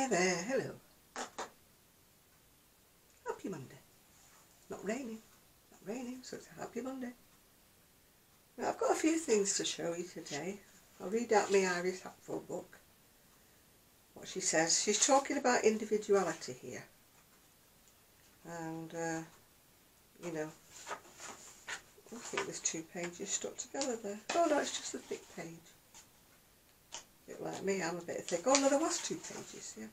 There, there, hello. Happy Monday. Not raining, so it's a happy Monday. Now, I've got a few things to show you today. I'll read out my Iris Apfel book. What she says, she's talking about individuality here. And, you know, I think there's two pages stuck together there. Oh no, it's just a thick page. A bit like me, I'm a bit thick. Oh no, there was two pages, yeah.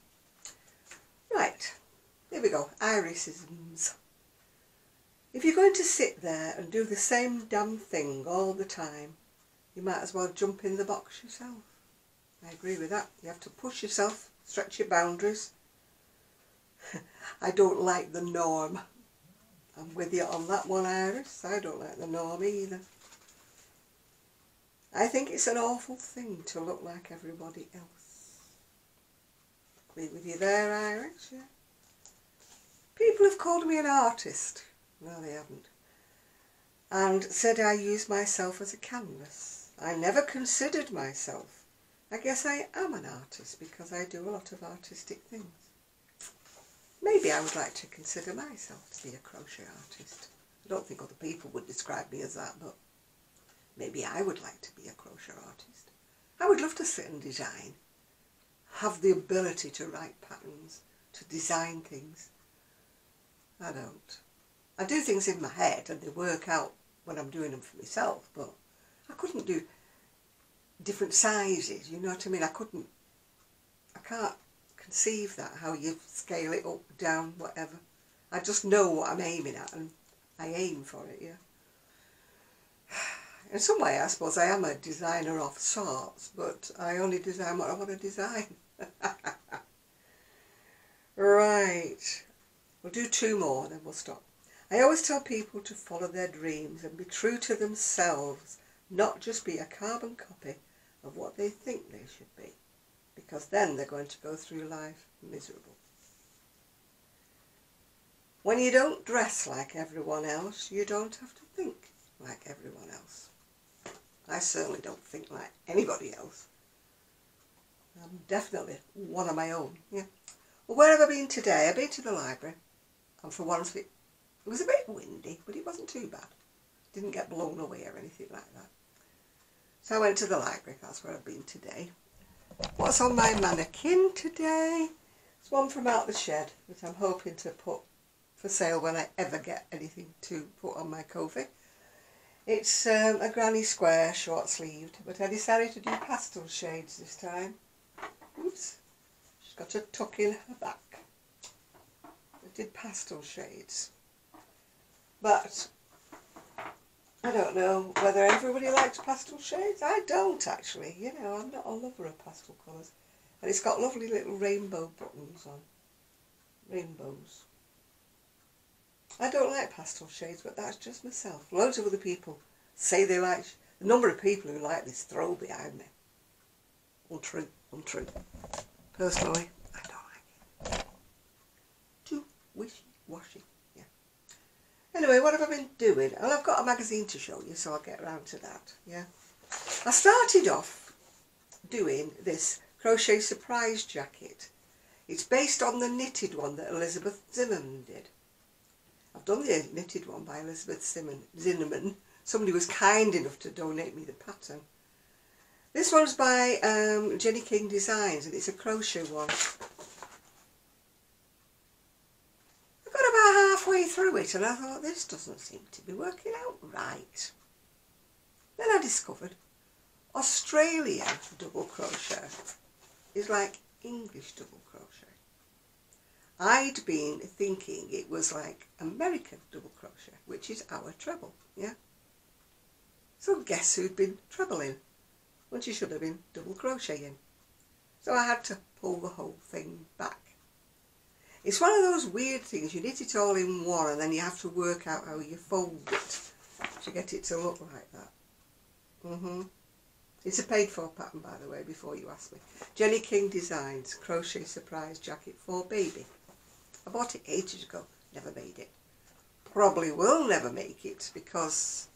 Right, here we go, Irisisms. If you're going to sit there and do the same damn thing all the time, you might as well jump in the box yourself. I agree with that. You have to push yourself, stretch your boundaries. I don't like the norm. I'm with you on that one, Iris. I don't like the norm either. I think it's an awful thing to look like everybody else. Agree with you there, Iris, yeah? People have called me an artist. No, they haven't. And said I use myself as a canvas. I never considered myself. I guess I am an artist because I do a lot of artistic things. Maybe I would like to consider myself to be a crochet artist. I don't think other people would describe me as that, but maybe I would like to be a crochet artist. I would love to sit and design, have the ability to write patterns, to design things. I don't. I do things in my head and they work out when I'm doing them for myself, but I couldn't do different sizes, you know what I mean? I can't conceive that, how you scale it up, down, whatever. I just know what I'm aiming at and I aim for it, yeah. In some way, I suppose I am a designer of sorts, but I only design what I want to design. Right, we'll do two more and then we'll stop. I always tell people to follow their dreams and be true to themselves, not just be a carbon copy of what they think they should be, because then they're going to go through life miserable. When you don't dress like everyone else, you don't have to think like everyone else. I certainly don't think like anybody else. I'm definitely one of my own, yeah. Well, where have I been today? I've been to the library, and for once it was a bit windy, but it wasn't too bad. Didn't get blown away or anything like that. So I went to the library, that's where I've been today. What's on my mannequin today? It's one from out the shed that I'm hoping to put for sale when I ever get anything to put on my coffee. It's a granny square, short sleeved, but I decided to do pastel shades this time. Oops, she's got a tuck in her back. I did pastel shades. But I don't know whether everybody likes pastel shades. I don't actually, you know, I'm not a lover of pastel colours. And it's got lovely little rainbow buttons on. Rainbows. I don't like pastel shades, but that's just myself. Loads of other people say they like, the number of people who like this throw behind me. Untrue, untrue. Personally, I don't like it. Too wishy-washy. Anyway, what have I been doing? Well, I've got a magazine to show you, so I'll get round to that, yeah. I started off doing this crochet surprise jacket. It's based on the knitted one that Elizabeth Zimmermann did. I've done the knitted one by Elizabeth Zimmermann. Somebody was kind enough to donate me the pattern. This one's by Jenny King Designs, and it's a crochet one. Through it, and I thought, this doesn't seem to be working out right. Then I discovered Australian double crochet is like English double crochet. I'd been thinking it was like American double crochet, which is our treble, yeah. So guess who'd been trebling when she should have been double crocheting. So I had to pull the whole thing back. It's one of those weird things, you knit it all in one and then you have to work out how you fold it to get it to look like that. It's a paid for pattern, by the way, before you ask me. Jenny King Designs Crochet Surprise Jacket for Baby. I bought it ages ago, never made it. Probably will never make it because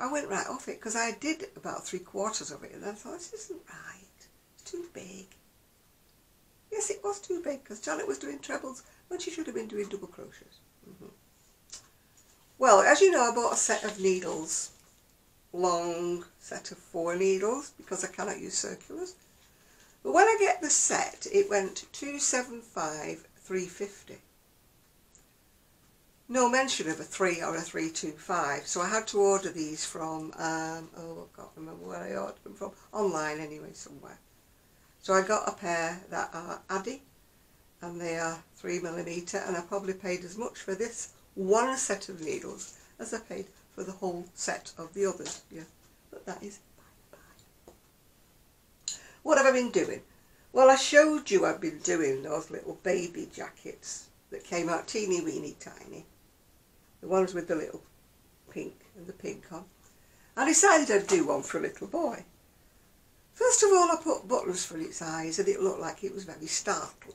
I went right off it because I did about 3/4 of it and I thought, this isn't right, it's too big. it was too big because Janet was doing trebles when she should have been doing double crochets. Well, as you know, I bought a set of needles, long set of 4 needles, because I cannot use circulars. But when I get the set, it went 275, 350. No mention of a 3 or a 325, so I had to order these from, oh, I can't remember where I ordered them from, online anyway, somewhere. So I got a pair that are Addi, and they are 3mm, and I probably paid as much for this one set of needles as I paid for the whole set of the others, yeah. But that is bye-bye. What have I been doing? Well, I showed you I've been doing those little baby jackets that came out teeny-weeny tiny. The ones with the little pink and the pink on. I decided I'd do one for a little boy. First of all, I put buttons for its eyes and it looked like it was very startled.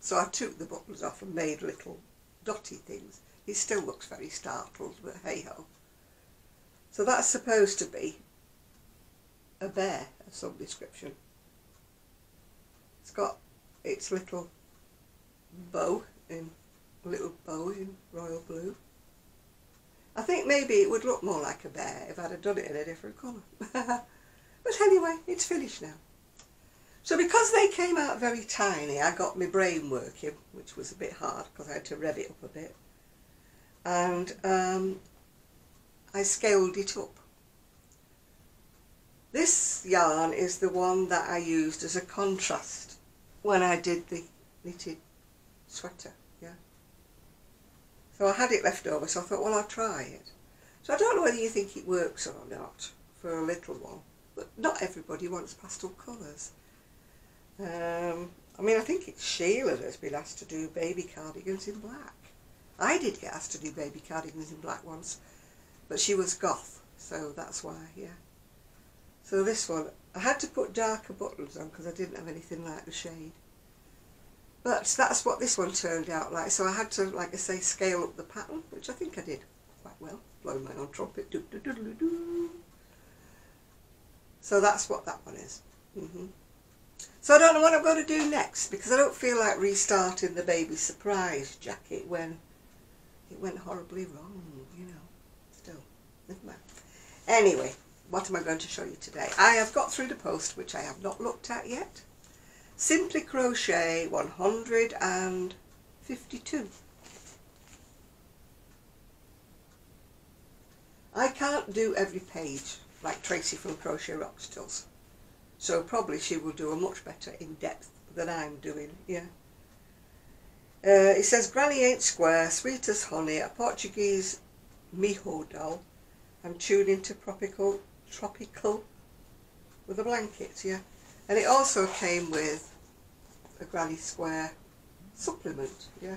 So I took the buttons off and made little dotty things. It still looks very startled, but hey-ho. So that's supposed to be a bear of some description. It's got its little bow in royal blue. I think maybe it would look more like a bear if I'd have done it in a different colour. But anyway, it's finished now. So because they came out very tiny, I got my brain working, which was a bit hard because I had to rev it up a bit. And I scaled it up. This yarn is the one that I used as a contrast when I did the knitted sweater, yeah. So I had it left over, so I thought, well, I'll try it. So I don't know whether you think it works or not for a little one, but not everybody wants pastel colours. I mean, I think it's Sheila that's been asked to do baby cardigans in black. I did get asked to do baby cardigans in black once, but she was goth, so that's why, yeah. So this one, I had to put darker buttons on because I didn't have anything like the shade. But that's what this one turned out like, so I had to, like I say, scale up the pattern, which I think I did quite well. Blowing my own trumpet. Doo, doo, doo, doo, doo. So that's what that one is. So I don't know what I'm going to do next, because I don't feel like restarting the baby surprise jacket when it went horribly wrong, you know. Still, never mind. Anyway, what am I going to show you today? I have got through the post, which I have not looked at yet. Simply Crochet 152. I can't do every page like Tracy from Crochet Rockstills, so probably she will do a much better in-depth than I'm doing, yeah. It says, Granny ain't square, sweet as honey, a Portuguese miho doll. I'm tuning to tropical with the blankets, yeah. And it also came with a granny square supplement, yeah.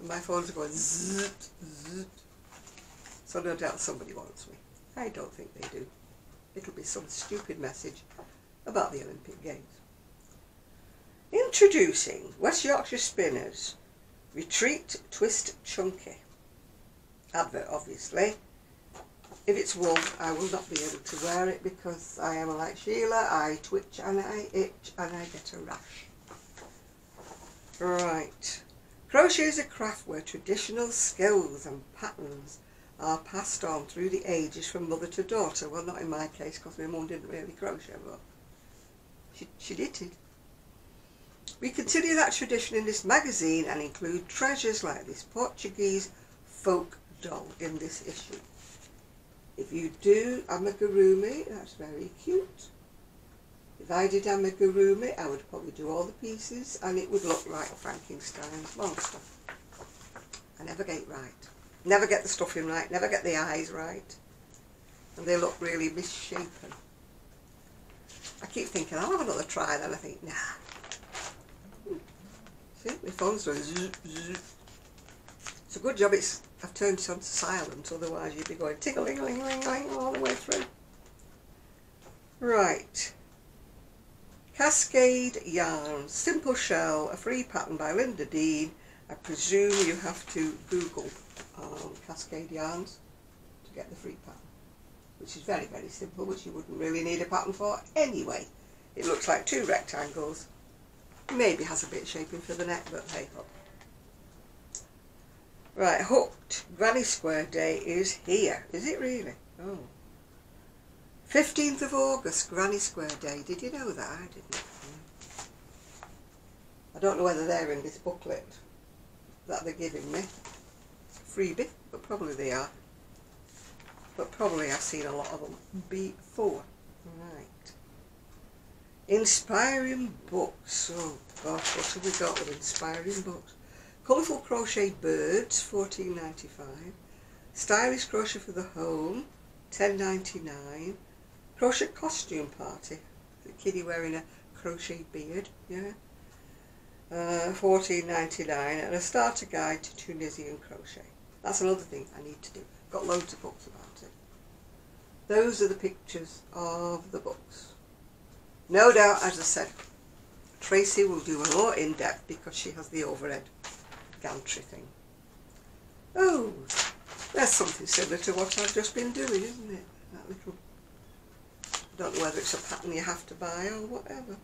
And my phone's going zzzt, zzzt. So no doubt somebody wants me. I don't think they do. It'll be some stupid message about the Olympic Games. Introducing West Yorkshire Spinners. Retreat, twist, chunky. Advert, obviously. If it's wool, I will not be able to wear it because I am like Sheila. I twitch and I itch and I get a rash. Right. Crochet is a craft where traditional skills and patterns are passed on through the ages from mother to daughter. Well, not in my case because my mum didn't really crochet, but she knitted. We continue that tradition in this magazine and include treasures like this Portuguese folk doll in this issue. If you do amigurumi, that's very cute. If I did amigurumi, I would probably do all the pieces and it would look like Frankenstein's monster. I never get it right. Never get the stuffing right, never get the eyes right. And they look really misshapen. I keep thinking, I'll have another try, then I think, nah. See, my phone's going zzz, zzz. It's a good job I've turned it on to silent, otherwise you'd be going ting-a-ling-a-ling-a-ling-a-ling all the way through. Right. Cascade Yarns, Simple Shell, a free pattern by Linda Dean. I presume you have to Google Cascade Yarns to get the free pattern, which is very, very simple, which you wouldn't really need a pattern for anyway. It looks like 2 rectangles Maybe has a bit of shaping for the neck, but hey ho. Right, Hooked Granny Square Day is here. Is it really? Oh. 15th of August, Granny Square Day. Did you know that? I didn't. I don't know whether they're in this booklet that they're giving me. Freebie, but probably they are. But probably I've seen a lot of them before. Right. Inspiring books. Oh gosh, what have we got with inspiring books? Colourful Crochet Birds, $14.95. Stylish Crochet for the Home, $10.99. Crochet Costume Party. The kiddie wearing a crochet beard, yeah. $14.99, and a starter guide to Tunisian crochet. That's another thing I need to do. Got loads of books about it. Those are the pictures of the books. No doubt, as I said, Tracy will do a lot in depth because she has the overhead gantry thing. Oh, there's something similar to what I've just been doing, isn't it? That little, I don't know whether it's a pattern you have to buy or whatever.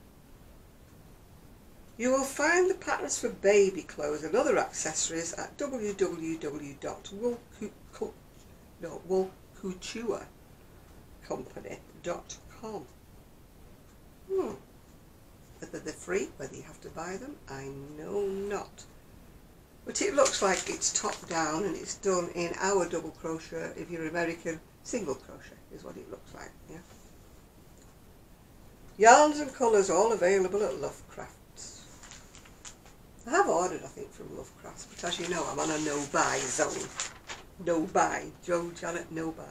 You will find the patterns for baby clothes and other accessories at www.woolcouturecompany.com. Whether they're free, whether you have to buy them, I know not. But it looks like it's top down and it's done in our double crochet, if you're American, single crochet is what it looks like. Yeah. Yarns and colours all available at Lovecraft. I have ordered, I think, from Lovecrafts, but as you know, I'm on a no-buy zone. No-buy. Joe, Janet, no-buy.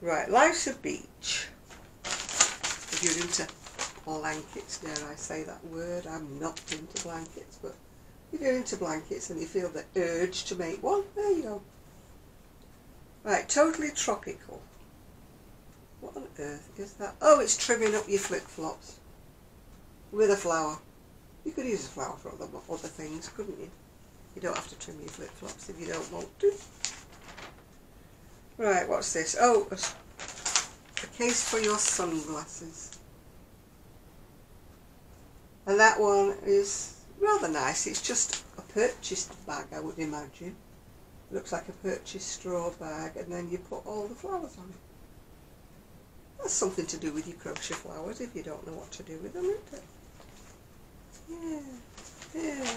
Right, Life's a Beach. If you're into blankets, dare I say that word, I'm not into blankets, but if you're into blankets and you feel the urge to make one, there you go. Right, Totally Tropical. What on earth is that? Oh, it's trimming up your flip-flops with a flower. You could use a flower for other things, couldn't you? You don't have to trim your flip-flops if you don't want to. Right, what's this? Oh, a case for your sunglasses. And that one is rather nice. It's just a purchased bag, I would imagine. It looks like a purchased straw bag, and then you put all the flowers on it. That's something to do with your crochet flowers if you don't know what to do with them, isn't it? Yeah, yeah.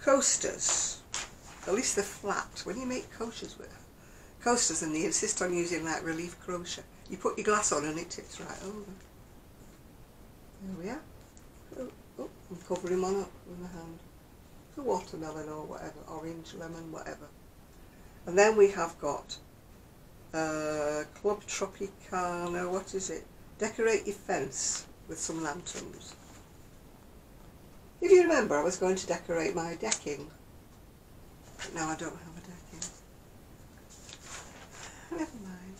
Coasters. At least they're flat. When you make coasters, and they insist on using like relief crochet, you put your glass on and it tips right over. There we are. Oh, I'm covering one up with my hand. It's a watermelon or whatever, orange, lemon, whatever. And then we have got Club Tropicana. What is it? Decorate your fence with some lanterns. If you remember, I was going to decorate my decking, but now I don't have a decking. Never mind.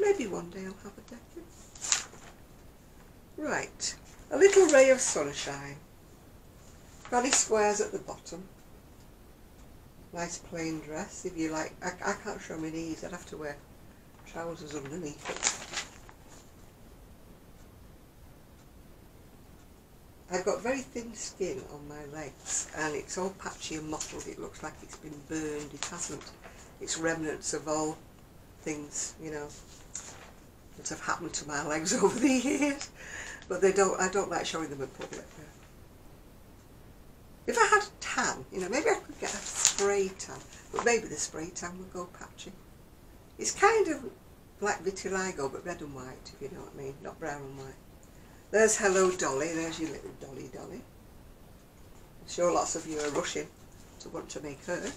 Maybe one day I'll have a decking. Right, A Little Ray of Sunshine. Granny squares at the bottom. Nice plain dress, if you like. I can't show my knees, I'd have to wear trousers underneath it. I've got very thin skin on my legs and it's all patchy and mottled. It looks like it's been burned. It hasn't. It's remnants of all things, you know, that have happened to my legs over the years. But they don't. I don't like showing them in public. If I had a tan, you know, maybe I could get a spray tan. But maybe the spray tan would go patchy. It's kind of like vitiligo, but red and white, if you know what I mean. Not brown and white. There's Hello Dolly, there's your little Dolly. I'm sure lots of you are rushing to want to make her,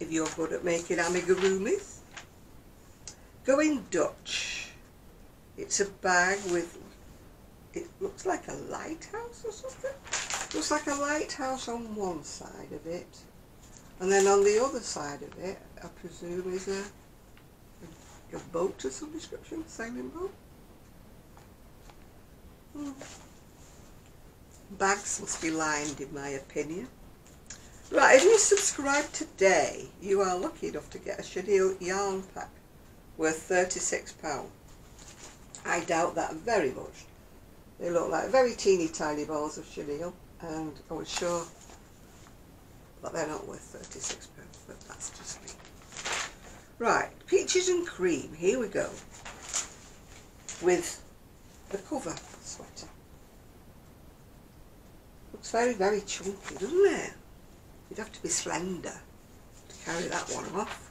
if you're good at making amigurumis. Going Dutch. It's a bag with, it looks like a lighthouse or something. Looks like a lighthouse on one side of it. And then on the other side of it, I presume is a boat of some description, sailing boat. Bags must be lined, in my opinion. Right, if you subscribe today, you are lucky enough to get a chenille yarn pack worth £36. I doubt that very much, They look like very teeny tiny balls of chenille, and I was sure that they're not worth £36, but that's just me. Right, peaches and cream, here we go, with the cover sweater. Looks very, very chunky, doesn't it? You'd have to be slender to carry that one off.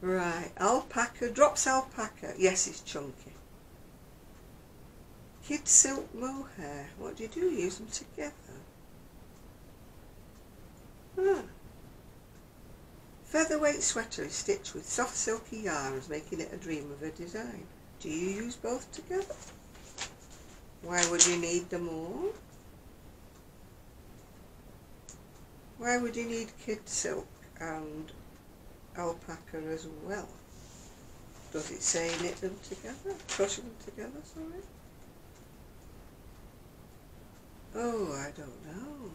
Right, alpaca, drops alpaca, yes, it's chunky. Kid silk mohair, what do you do? Use them together. Ah. Featherweight sweater is stitched with soft silky yarns, making it a dream of a design. Do you use both together? Why would you need them all? Why would you need kid silk and alpaca as well? Does it say knit them together? Crush them together, sorry? Oh, I don't know.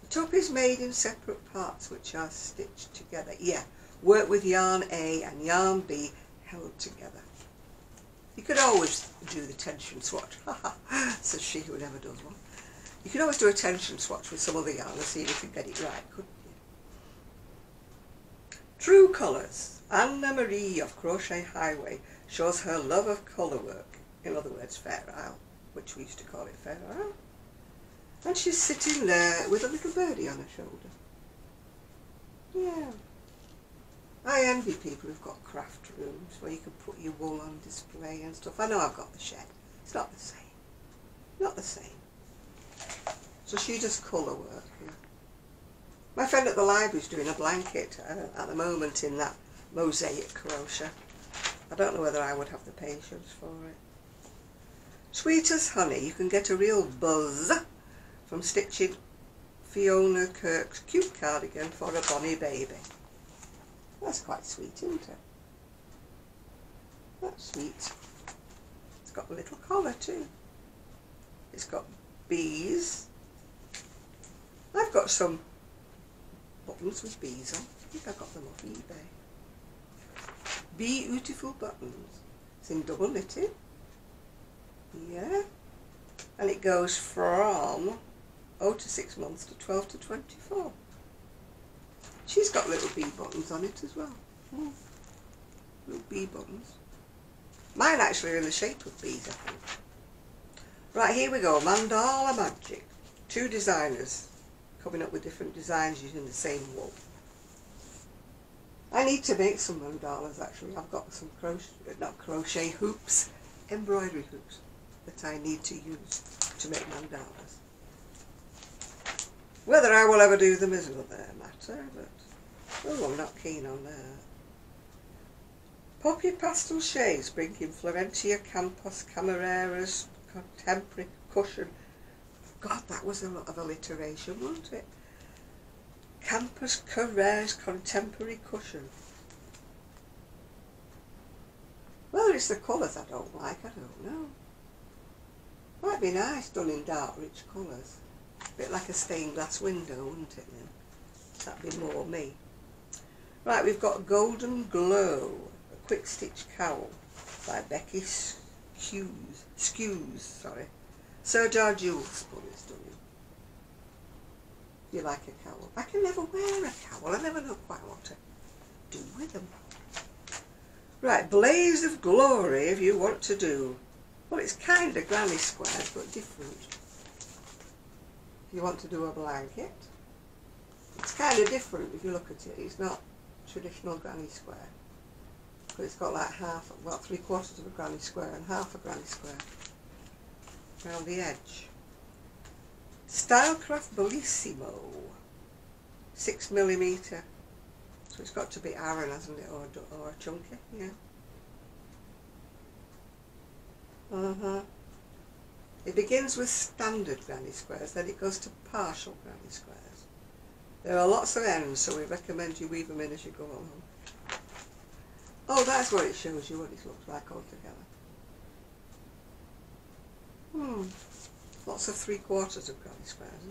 The top is made in separate parts which are stitched together. Yeah, work with yarn A and yarn B held together. You could always do the tension swatch. Says she who never does one. You could always do a tension swatch with some other yarn and see if you get it right, couldn't you? True Colours. Anna Marie of Crochet Highway shows her love of colour work. In other words, Fair Isle, which we used to call it Fair Isle. And she's sitting there with a little birdie on her shoulder. Yeah. I envy people who've got craft rooms where you can put your wool on display and stuff. I know I've got the shed. It's not the same. Not the same. So she does colour work. Yeah. My friend at the library is doing a blanket at the moment in that mosaic crochet. I don't know whether I would have the patience for it. Sweet as honey, you can get a real buzz from stitching Fiona Kirk's cute cardigan for a bonny baby. That's quite sweet, isn't it? That's sweet. It's got a little collar too. It's got bees. I've got some buttons with bees on. I think I got them off eBay. Beautiful buttons. It's in double knitting. Yeah, and it goes from 0 to 6 months to 12 to 24. She's got little bee buttons on it as well. Mm. Little bee buttons. Mine actually are in the shape of bees, I think. Right, here we go. Mandala Magic. Two designers coming up with different designs using the same wool. I need to make some mandalas actually. I've got some embroidery hoops that I need to use to make mandalas. Whether I will ever do them is another matter, but oh, I'm not keen on that. Poppy pastel shades bringing Florentia, Campos, Camareras, contemporary cushion. God, that was a lot of alliteration, wasn't it? Campos, Camareras, contemporary cushion. Whether it's the colours I don't like, I don't know. Might be nice done in dark, rich colours. A bit like a stained glass window, wouldn't it then? That'd be more me. Right, we've got Golden Glow, a quick stitch cowl by Becky Skews. Sir Jewel Spun is done in. You like a cowl? I can never wear a cowl. I never know quite what to do with them. Right, Blaze of Glory if you want to do. Well, it's kind of granny square, but different. If you want to do a blanket, it's kind of different if you look at it. It's not traditional granny square. But it's got like half, well, 3/4 of a granny square and half a granny square around the edge. Stylecraft Bellissimo, 6mm. So it's got to be Aaron, hasn't it, or chunky, yeah. It begins with standard granny squares, then it goes to partial granny squares. There are lots of ends, so we recommend you weave them in as you go along. Oh, that's what it shows you, what it looks like altogether. Lots of 3/4 of granny squares,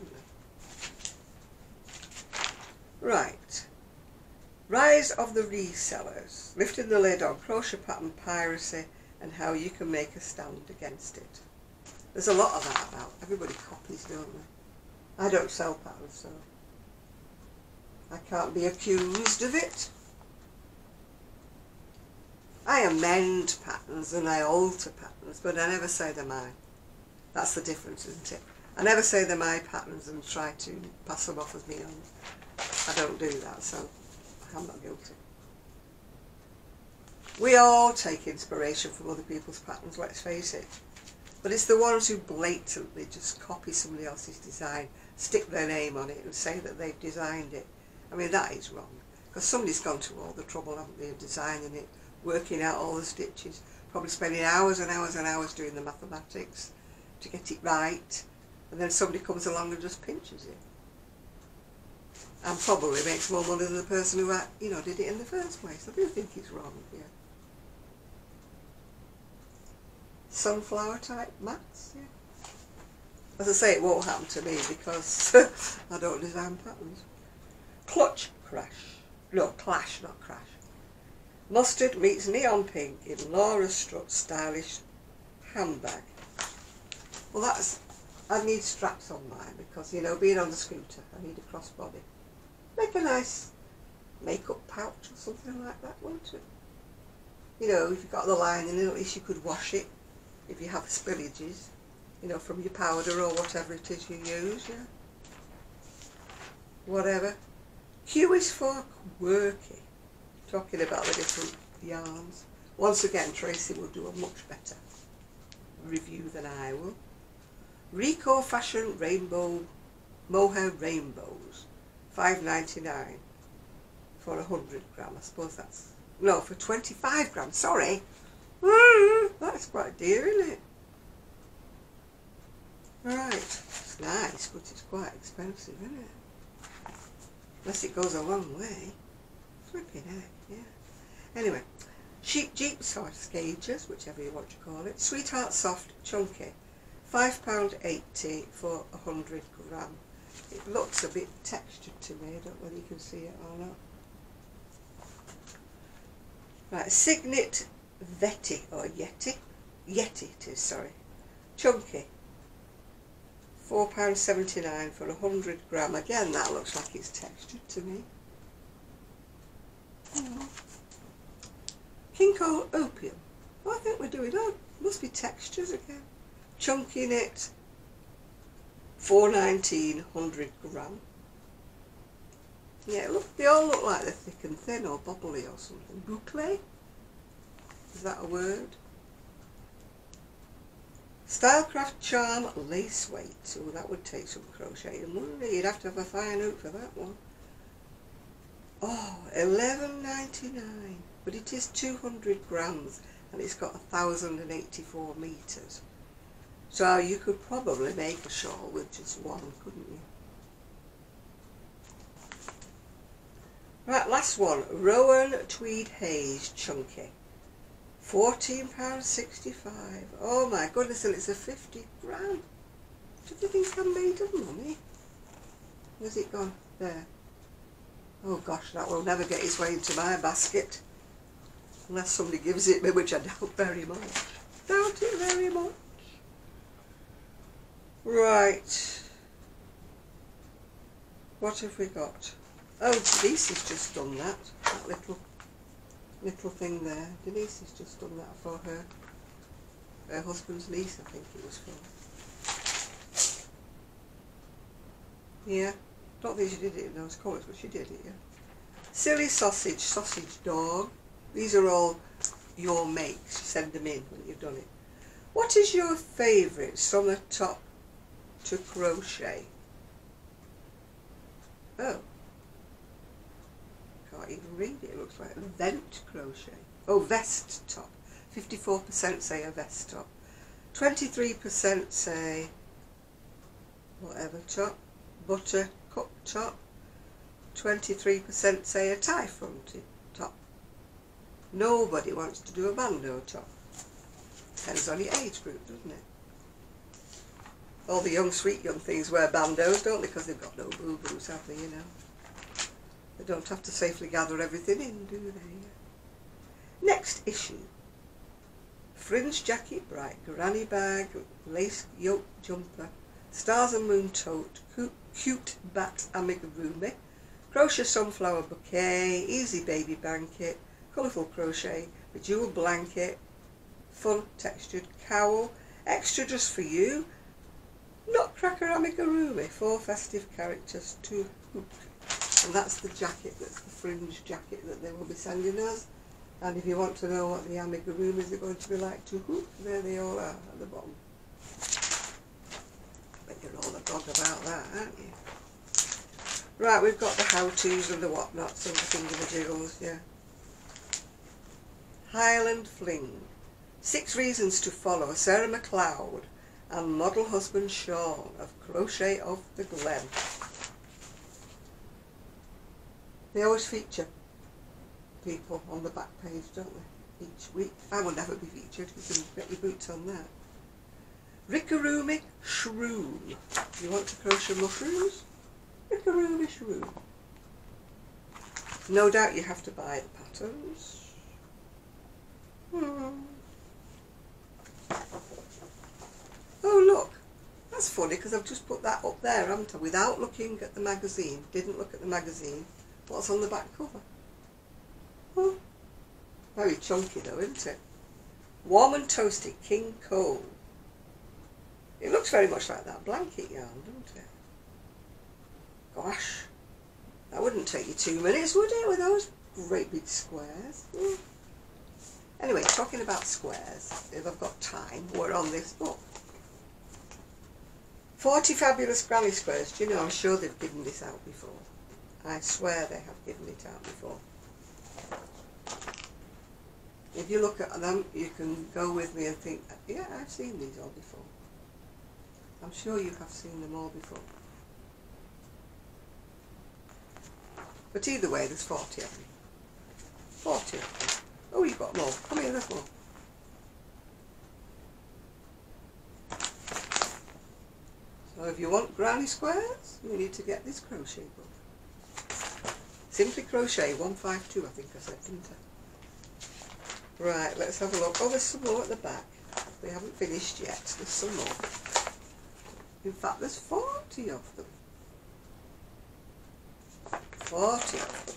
isn't there? Right. Rise of the Resellers, lifting the lid on crochet pattern piracy and how you can make a stand against it. There's a lot of that about. Everybody copies, don't they? I don't sell patterns, so I can't be accused of it. I amend patterns and I alter patterns, but I never say they're mine. That's the difference, isn't it? I never say they're my patterns and try to pass them off as me own. I don't do that, so I'm not guilty. We all take inspiration from other people's patterns, let's face it. But it's the ones who blatantly just copy somebody else's design, stick their name on it and say that they've designed it. I mean, that is wrong. Because somebody's gone to all the trouble, haven't they, of designing it, working out all the stitches, probably spending hours and hours and hours doing the mathematics to get it right. And then somebody comes along and just pinches it. And probably makes more money than the person who, you know, did it in the first place. I do think it's wrong here. Yeah. Sunflower type mats, yeah. As I say, it won't happen to me because I don't design patterns. Clutch Crash. No, Clash, not Crash. Mustard meets neon pink in Laura Strutt's stylish handbag. Well, that's... I need straps on mine because, you know, being on the scooter, I need a crossbody. Make a nice makeup pouch or something like that, won't it? You know, if you've got the lining in it, at least you could wash it if you have spillages, you know, from your powder or whatever it is you use, yeah. Whatever. Q is for quirky. Talking about the different yarns. Once again, Tracy will do a much better review than I will. Rico Fashion Rainbow Mohair Rainbows, $5.99 for 100 grams. I suppose that's no for 25 grams. Sorry, that's quite dear, isn't it? Right, it's nice, but it's quite expensive, isn't it? Unless it goes a long way. Flipping heck, yeah. Anyway, Jeep size gauges, whichever you want to call it. Sweetheart Soft Chunky. £5.80 for 100 grams. It looks a bit textured to me. I don't know whether you can see it or not. Right, Cygnet Veti or Yeti. Yeti it is, sorry. Chunky. £4.79 for 100 grams. Again, that looks like it's textured to me. Oh. King Cole Opium. Oh, I think we're doing that. Must be textures again. Chunky knit, £4.19, 100 grams. Yeah, look, they all look like they're thick and thin or bobbly or something. Boucle? Is that a word? Stylecraft Charm Lace Weights. Oh, that would take some crocheting, wouldn't it? You'd have to have a fine hook for that one. Oh, £11.99. But it is 200 grams and it's got 1,084 metres. So you could probably make a shawl with just one, couldn't you? Right, last one. Rowan Tweed Haze Chunky. £14.65. Oh my goodness, and it's a 50 gram. Do you think I made of money? Where's it gone? There. Oh gosh, that will never get its way into my basket. Unless somebody gives it me, which I doubt very much. Doubt it very much. Right, what have we got? Oh, Denise has just done that, that little thing there. Denise has just done that for her husband's niece, I think it was for. Yeah, don't think she did it in those colours, but she did it, yeah. Silly Sausage, Sausage Dog. These are all your makes, send them in when you've done it. What is your favourite summer top to crochet? Oh, can't even read it. It looks like a vent crochet. Oh, vest top. 54% say a vest top. 23% say whatever top. Buttercup top. 23% say a tie fronted top. Nobody wants to do a bandeau top. Depends on your age group, doesn't it? All the young, sweet young things wear bandeaus, don't they? Because they've got no boo-boos, have they, you know? They don't have to safely gather everything in, do they? Next issue. fringe jacket, bright granny bag, lace yoke jumper, stars and moon tote, cute bat amigurumi, crochet sunflower bouquet, easy baby blanket, colourful crochet, bejeweled blanket, fun textured cowl, extra just for you, nutcracker amigurumi, four festive characters to hook. And that's the jacket, that's the fringe jacket that they will be sending us. And if you want to know what the amigurumis are going to be like to hoop, there they all are at the bottom. But you're all a dog about that, aren't you? Right, we've got the how-tos and the whatnots and the thingamajiggles, yeah. Highland Fling. 6 reasons to follow Sarah MacLeod and model husband Sean of Crochet of the Glen. They always feature people on the back page, don't they? Each week. I will never be featured. You can bet your boots on that. Rickarumi Shroom. You want to crochet mushrooms? Rickarumi Shroom. No doubt you have to buy the patterns. Oh look, that's funny because I've just put that up there, haven't I? Without looking at the magazine. Didn't look at the magazine. What's on the back cover? Oh, very chunky though, isn't it? Warm and toasty, King Cole. It looks very much like that blanket yarn, doesn't it? Gosh, that wouldn't take you 2 minutes, would it, with those great big squares? Mm. Anyway, talking about squares, if I've got time, we're on this book. 40 fabulous granny squares. Do you know, I'm sure they've given this out before. I swear they have given it out before. If you look at them, you can go with me and think, yeah, I've seen these all before. I'm sure you have seen them all before. But either way, there's 40 of them. 40 of them. Oh, you've got more. Come here, there's more. So if you want granny squares, you need to get this crochet book. Simply Crochet 152, I think I said, didn't I? Right, let's have a look. Oh, there's some more at the back. They haven't finished yet. There's some more. In fact, there's 40 of them. 40 of them.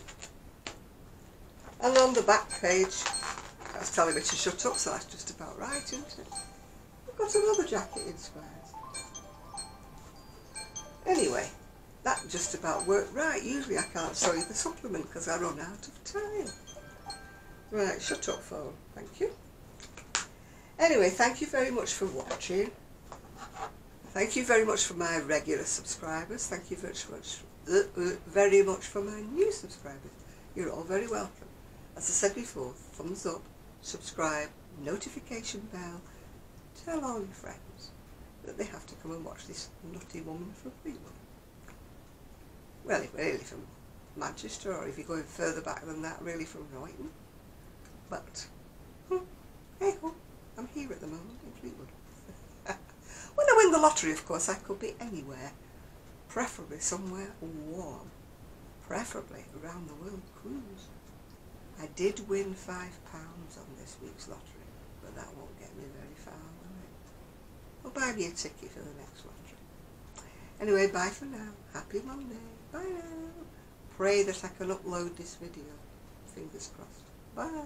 And on the back page, that's telling me to shut up, so that's just about right, isn't it? We've got another jacket in squares. Anyway. That just about worked right. Usually I can't show you the supplement because I run out of time. Right, shut up phone. Thank you. Anyway, thank you very much for watching. Thank you very much for my regular subscribers. Thank you very much for my new subscribers. You're all very welcome. As I said before, thumbs up, subscribe, notification bell. Tell all your friends that they have to come and watch this nutty woman from Fleetwood. Well, really from Manchester, or if you're going further back than that, really from Brighton. But, hey ho, I'm here at the moment in Fleetwood. When I win the lottery, of course, I could be anywhere. Preferably somewhere warm. Preferably around the world cruise. I did win £5 on this week's lottery, but that won't get me very far, will it? I'll buy me a ticket for the next lottery. Anyway, bye for now. Happy Monday. Bye now. Pray that I can upload this video. Fingers crossed. Bye.